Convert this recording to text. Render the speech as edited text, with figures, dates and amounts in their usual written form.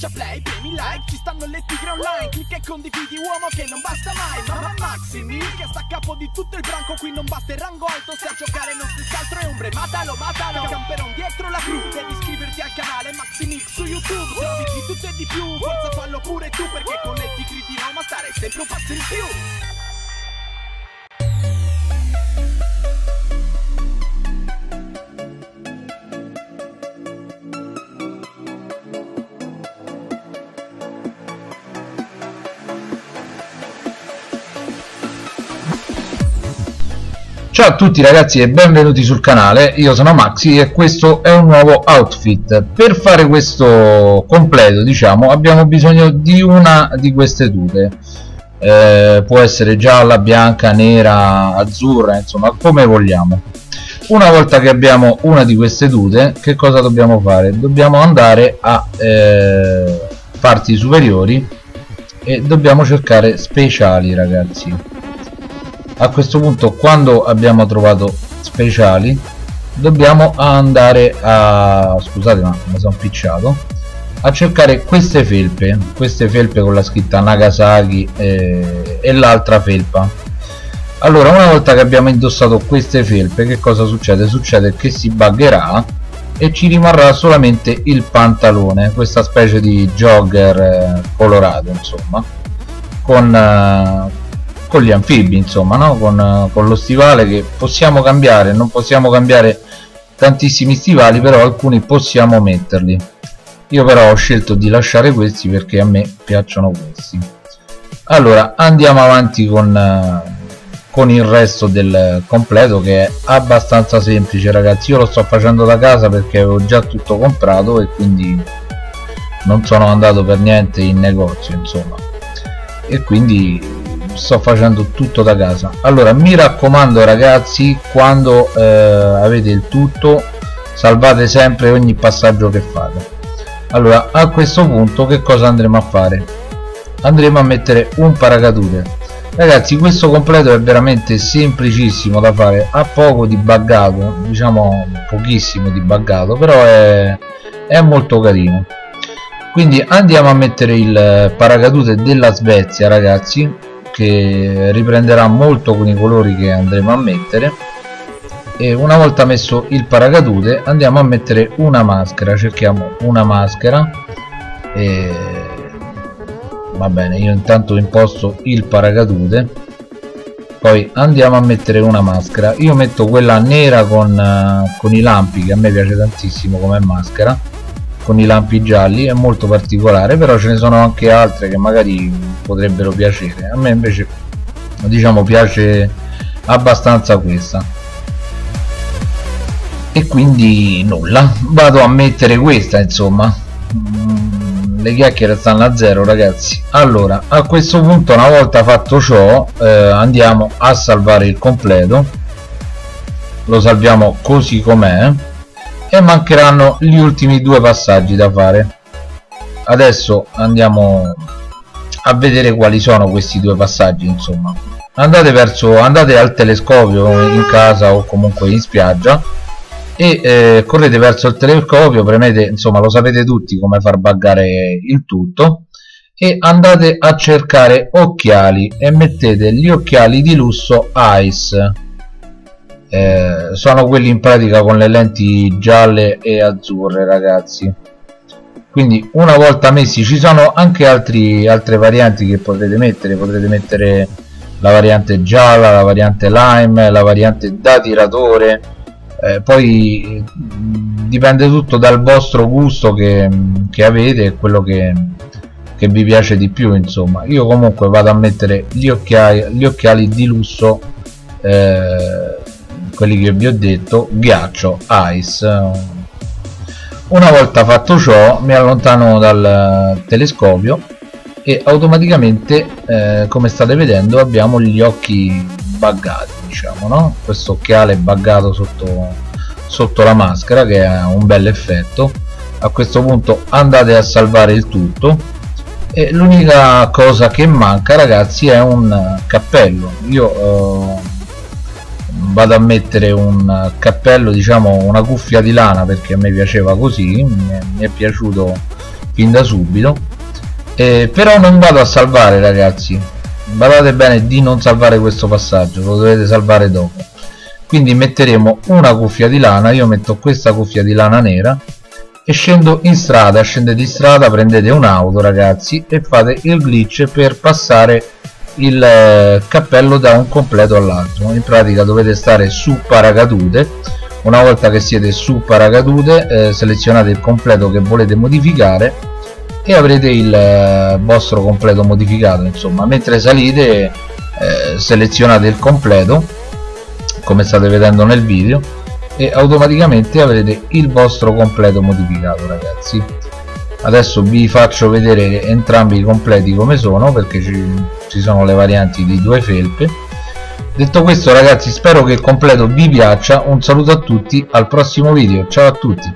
faccia play, premi like, ci stanno Le Tigri online. Clicca e condividi, uomo, che non basta mai. Mamma Maxi Mix che sta a capo di tutto il branco, qui non basta il rango alto, se a giocare non si altro è ombre. Matalo, matalo, camperò dietro la cru. Devi iscriverti al canale Maxi Mix su YouTube, trovi di tutto e di più, forza fallo pure tu, perché con Le Tigri di Roma stare sempre un passo in più. Ciao a tutti ragazzi e benvenuti sul canale, io sono Maxi e questo è un nuovo outfit. Per fare questo completo, diciamo, abbiamo bisogno di una di queste tute, può essere gialla, bianca, nera, azzurra, insomma come vogliamo. Una volta che abbiamo una di queste tute, che cosa dobbiamo fare? Dobbiamo andare a parti superiori e dobbiamo cercare speciali, ragazzi. A questo punto, quando abbiamo trovato speciali, dobbiamo andare a, scusate ma mi sono picciato, a cercare queste felpe con la scritta Nagasaki e l'altra felpa. Allora, una volta che abbiamo indossato queste felpe, che cosa succede? Succede che si buggerà e ci rimarrà solamente il pantalone, questa specie di jogger colorato, insomma, con gli anfibi, insomma, no? con lo stivale che possiamo cambiare, non possiamo cambiare tantissimi stivali, però alcuni possiamo metterli. Io però ho scelto di lasciare questi perché a me piacciono questi. Allora andiamo avanti con il resto del completo, che è abbastanza semplice ragazzi. Io lo sto facendo da casa perché avevo già tutto comprato e quindi non sono andato per niente in negozio, insomma, e quindi sto facendo tutto da casa. Allora mi raccomando ragazzi, quando avete il tutto salvate sempre ogni passaggio che fate. Allora a questo punto che cosa andremo a fare? Andremo a mettere un paracadute. Ragazzi, questo completo è veramente semplicissimo da fare, ha poco di buggato, diciamo pochissimo di buggato, però è molto carino. Quindi andiamo a mettere il paracadute della Svezia ragazzi, che riprenderà molto con i colori che andremo a mettere, e una volta messo il paracadute andiamo a mettere una maschera. Cerchiamo una maschera e va bene, io intanto imposto il paracadute, poi andiamo a mettere una maschera. Io metto quella nera con i lampi, che a me piace tantissimo come maschera, con i lampi gialli, è molto particolare, però ce ne sono anche altre che magari potrebbero piacere. A me invece, diciamo, piace abbastanza questa, e quindi nulla, vado a mettere questa, insomma le chiacchiere stanno a zero ragazzi. Allora a questo punto, una volta fatto ciò, andiamo a salvare il completo, lo salviamo così com'è, e mancheranno gli ultimi due passaggi da fare. Adesso andiamo a vedere quali sono questi due passaggi, insomma. Andate al telescopio in casa o comunque in spiaggia e correte verso il telescopio, premete, insomma lo sapete tutti come far buggare il tutto, e andate a cercare occhiali e mettete gli occhiali di lusso Ice. Sono quelli in pratica con le lenti gialle e azzurre ragazzi. Quindi una volta messi, ci sono anche altre varianti che potete mettere la variante gialla, la variante lime, la variante da tiratore, poi dipende tutto dal vostro gusto che avete e quello che vi piace di più, insomma. Io comunque vado a mettere gli occhiali di lusso, quelli che vi ho detto, ghiaccio, ice. Una volta fatto ciò mi allontano dal telescopio e automaticamente, come state vedendo, abbiamo gli occhi buggati, diciamo, no? Questo occhiale buggato sotto la maschera, che ha un bel effetto. A questo punto andate a salvare il tutto, e l'unica cosa che manca ragazzi è un cappello. Io vado a mettere un cappello, diciamo una cuffia di lana, perché a me piaciuto fin da subito, però non vado a salvare, ragazzi, badate bene di non salvare questo passaggio, lo dovete salvare dopo. Quindi metteremo una cuffia di lana, io metto questa cuffia di lana nera e scendo in strada, scendete in strada, prendete un'auto, ragazzi, e fate il glitch per passare il cappello da un completo all'altro. In pratica dovete stare su paracadute, una volta che siete su paracadute selezionate il completo che volete modificare e avrete il vostro completo modificato. Insomma, mentre salite selezionate il completo come state vedendo nel video e automaticamente avrete il vostro completo modificato, ragazzi. Adesso vi faccio vedere entrambi i completi come sono, perché ci sono le varianti di due felpe. Detto questo, ragazzi, spero che il completo vi piaccia, un saluto a tutti, al prossimo video, ciao a tutti!